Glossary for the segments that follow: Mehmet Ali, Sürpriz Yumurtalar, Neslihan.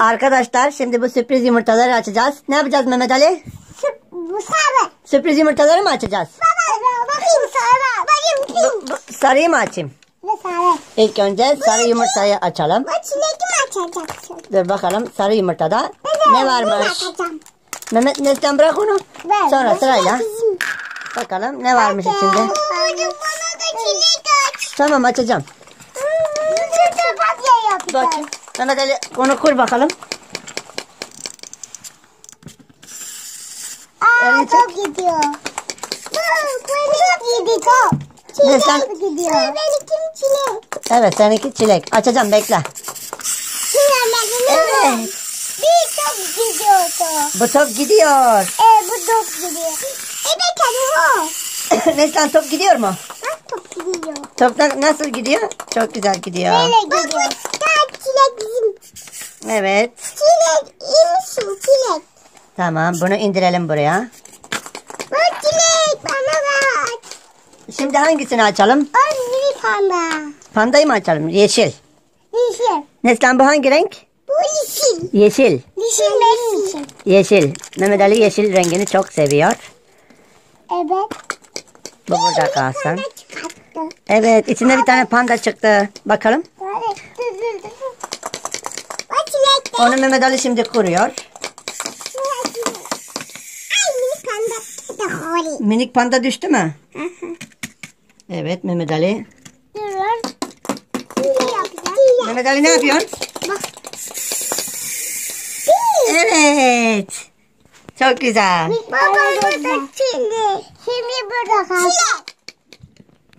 Arkadaşlar şimdi bu sürpriz yumurtaları açacağız. Ne yapacağız Mehmet Ali? Sürpriz yumurtaları mı açacağız? Baba bakayım sarı. Sarıyı mı açayım? Ne sarı? İlk önce sarı yumurtayı açalım. O çilekli mi açacaksın? Dur bakalım sarı yumurtada ne varmış? Mehmet Neslihan bırak onu. Sonra sırayla. Bakalım ne varmış içinde. Bana da çilek aç. Tamam açacağım. Bakayım. Sana da onu kur bakalım. Aa, top gidiyor. Top gidiyor. Çilek gidiyor. Benimkim çilek. Evet seninki çilek. Açacağım bekle. Evet. Bir top gidiyor. Bu top gidiyor. Bu top gidiyor. Evet abi o. Neslihan top gidiyor mu? Top gidiyor. Top nasıl gidiyor? Çok güzel gidiyor. Böyle gidiyor. Evet. Çilek, iyi misin çilek? Tamam, bunu indirelim buraya. Bak çilek, bana bak. Şimdi hangisini açalım? Önce panda. Pandayı mı açalım? Yeşil. Yeşil. Neslihan bu hangi renk? Bu yeşil. Yeşil. Yeşil benim için. Yeşil. Mehmet Ali yeşil rengini çok seviyor. Evet. Bu burada kalsın. Evet, içinde bir tane panda çıktı. Bakalım. Onu Mehmet Ali şimdi kuruyor. Minik panda düştü mü? Evet Mehmet Ali. Mehmet Ali ne yapıyorsun? Evet. Çok güzel.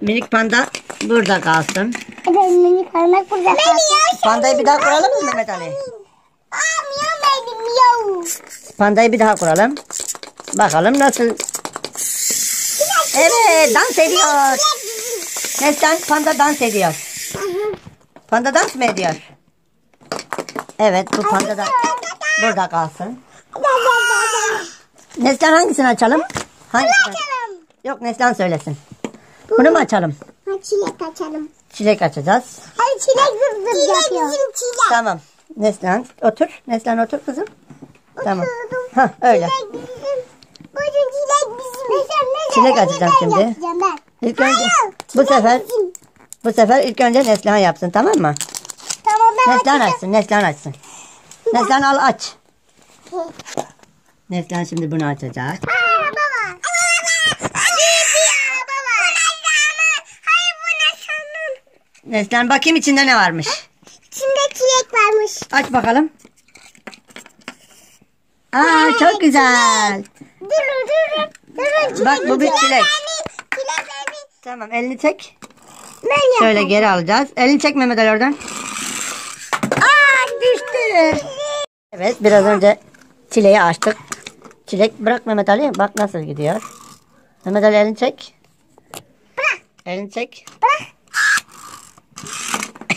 Minik panda burada kalsın. Minik panda burada kalsın. Pandayı bir daha kuralım mı Mehmet Ali? Pandayı bir daha kuralım. Bakalım nasıl. Evet dans ediyor. Neslihan panda dans ediyor. Panda dans mı ediyor? Evet bu panda da burada kalsın. Neslihan hangisini açalım? Hangisini? Yok Neslihan söylesin. Bunu mu açalım? Çilek açalım. Çilek açacağız. Çilek yapıyor. Tamam. Neslihan otur. Neslihan otur kızım. Tamam. Ha öyle. Çilek açacağım şimdi. İlk önce bu sefer ilk önce Neslihan yapsın tamam mı? Tamam ben Neslihan açsın. Neslihan açsın. Neslihan al aç. Neslihan şimdi bunu açacak. Neslihan bakayım içinde ne varmış? İçinde çilek varmış. Aç bakalım. Aa çok güzel. Dur. Bak bu bir çilek. Tamam elini çek. Şöyle geri alacağız. Elini çek Mehmet Ali oradan. Aa düştü. Evet biraz önce çileği açtık. Çilek bırak Mehmet Ali. Bak nasıl gidiyor. Mehmet Ali elini çek. Bırak. Elini çek. Bırak.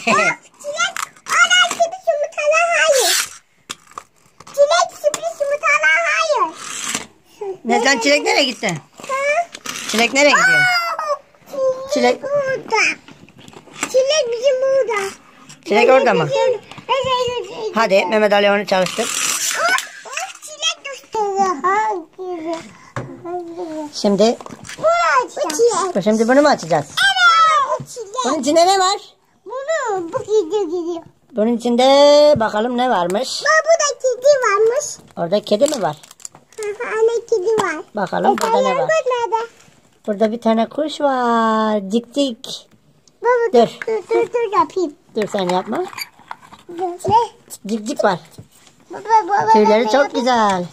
Bak çilek. Ana sürpriz yumurtalar hayır. Çilek sürpriz yumurtalar hayır. Neslihan çilek nereye gitti? Ha? Çilek nereye gidiyor? Çilek burada. Çilek bizim burada. Çilek orada mı? Hadi Mehmet Ali onu çalıştır. Çilek düştü. Şimdi şimdi bunu mu açacağız? Evet. Bunun içinde ne var? Bu gidiyor. Bunun içinde bakalım ne varmış? Burada kedi varmış. Orada kedi mi var? Anne kedi var. Bakalım burada ne var? Burada bir tane kuş var. Dik dik. Baba, dur yapayım. Dur sen yapma. Ne? Dik dik var. Baba, tüyleri çok güzel.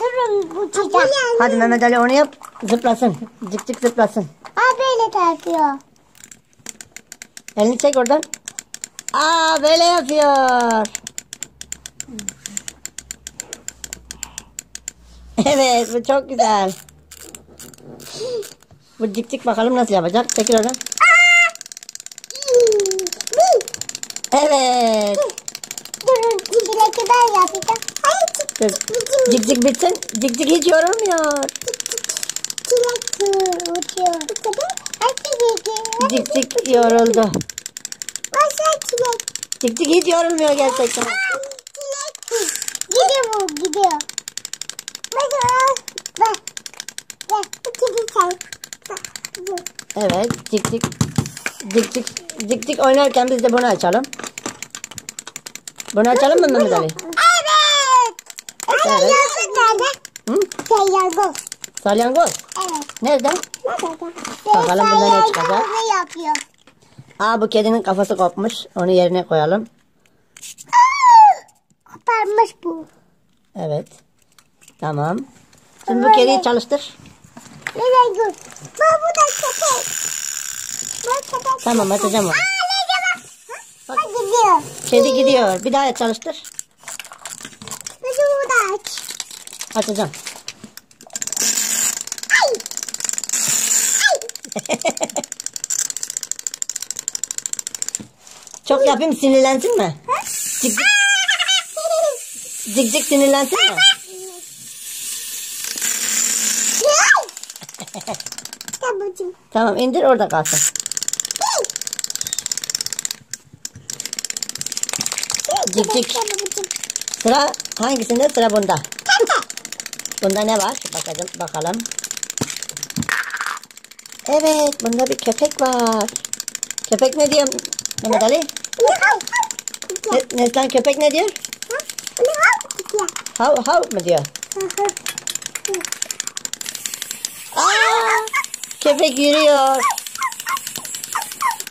Dur bu çocuk. Hadi Mehmet Ali onu yap. Zıplasın. Dik dik zıplasın. Böyle tartıyor. Elini çek oradan. Aa böyle yapıyor. Evet bu çok güzel. Bu dik bakalım nasıl yapacak. Çekil oradan. Evet. Durun çileki ben yapacağım. Hayır dik bitsin. Dik hiç yorulmuyor. Çilek uçuyor. Dik yoruldu. Dik hiç yorulmuyor gerçekten. Çilek Evet, dik dik oynarken biz de bunu açalım. Bunu açalım mı Mehmet Ali? Evet. Salyangoz. Salyangoz? Evet. Nerede? Bakalım bunda ne çıkacak? Aa, bu kedinin kafası kopmuş. Onu yerine koyalım. Koparmış bu. Evet. Tamam. Şimdi bu kediyi çalıştır. Nereye? Bak bu da köpek. Tamam, atacağım onu. Bak gidiyor. Kedi gidiyor. Bir daha çalıştır. Bu da aç. Atacağım. Ay. Ay. Çok yapayım, sinirlensin mi? Cik cik sinirlensin mi? Tamam, indir orada kalsın. Cik cik. Sıra hangisinde? Sıra bunda. Bunda ne var? Bakalım. Evet, bunda bir köpek var. Köpek ne diyor Mehmet Ali? Neslihan, köpek ne diyor? Hav hav mı diyor? Aa, köpek yürüyor.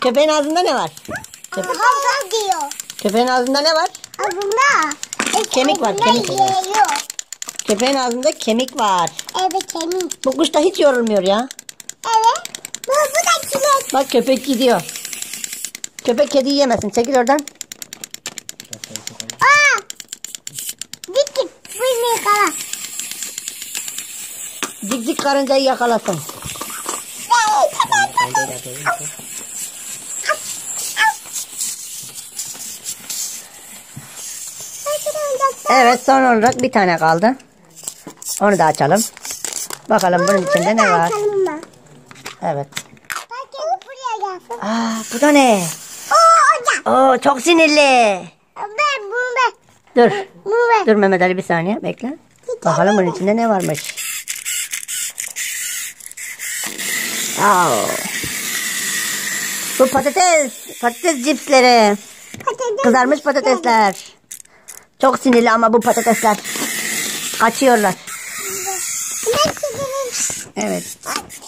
Köpeğin ağzında ne var? Hav hav diyor. Köpeğin ağzında ne var? Ağzında. Kemik var. Kemik var. Köpeğin ağzında kemik var. Evet, kemik. Bu kuş da hiç yorulmuyor ya. Evet. Bu da köpek. Bak, köpek gidiyor. Köpek kediyi yemesin. Çekil oradan. Aa! Dik beni yakala. Dik karıncayı yakalasın. Evet, son olarak bir tane kaldı. Onu da açalım. Bakalım bunun içinde ne var? Evet. Bakın buraya gelsin. Aa, bu da ne? Oo, çok sinirli. Dur. Dur Mehmet Ali, bir saniye bekle. Bakalım bunun içinde ne varmış. Aa. Bu patates. Patates cipsleri. Kızarmış patatesler. Çok sinirli ama bu patatesler. Kaçıyorlar. Evet.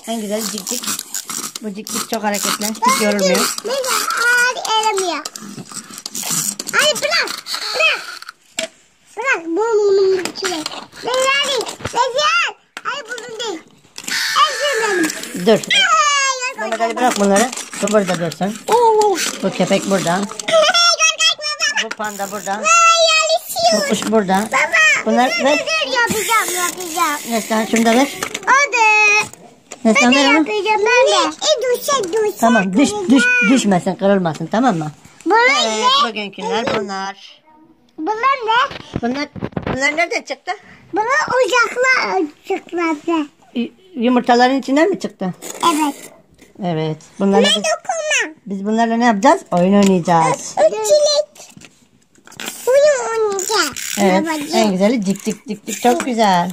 En güzel cik cik. Bu cik cik çok hareketli. Hiç yorulmuyor. Hadi bırak. Bırak. Bunun içine. Neslihan. Hayır, bunun değil. Dur. Mehmet Ali, bırak bunları. Bu burada dursun. Bu köpek burada. Bu panda burada. Bu kuş burada. Baba, bunlar dur, yapacağım. Neslihan, şunları ver. Neslihan, ver onu. Tamam, düşmesin, kırılmasın, tamam mı? Bunlar evet, ne? Bugünküler bunlar. Bunlar ne? Bunlar nereden çıktı? Bunlar ocaklarda. Yumurtaların içinden mi çıktı? Evet. Evet. Bunlarla biz bunlarla ne yapacağız? Oyun oynayacağız. Evet, en güzeli dik dik çok güzel.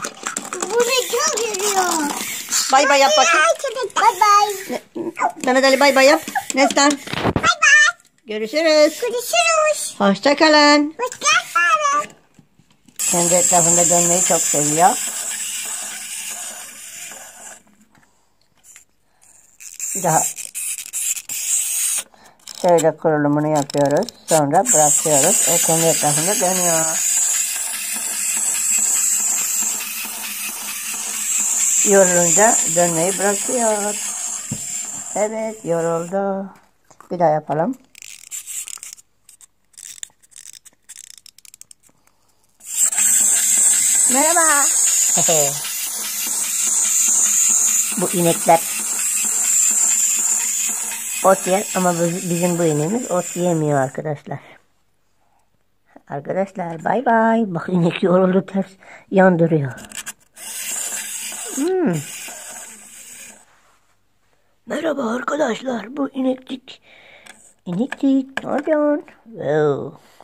Bunu çok görüyor. Bay bay yap bakayım. Bay bay. Mehmet Ali, bay bay yap. Neslihan. Bay bay. Görüşürüz. Görüşürüz. Hoşçakalın. Hoşçakalın. Kendi etrafında dönmeyi çok seviyor. Bir daha şöyle kurulumunu yapıyoruz. Sonra bırakıyoruz. O kendi etrafında dönüyor. Yorulunca dönmeyi bırakıyor. Evet, yoruldu. Bir daha yapalım. Merhaba. Bu inekler ot yer ama bizim bu ineğimiz ot yemiyor arkadaşlar. Arkadaşlar, bay bay. Bak, inek yoruldu, ters yandırıyor. Merhaba arkadaşlar, bu inekcik. Ne yapıyorsun? Wow.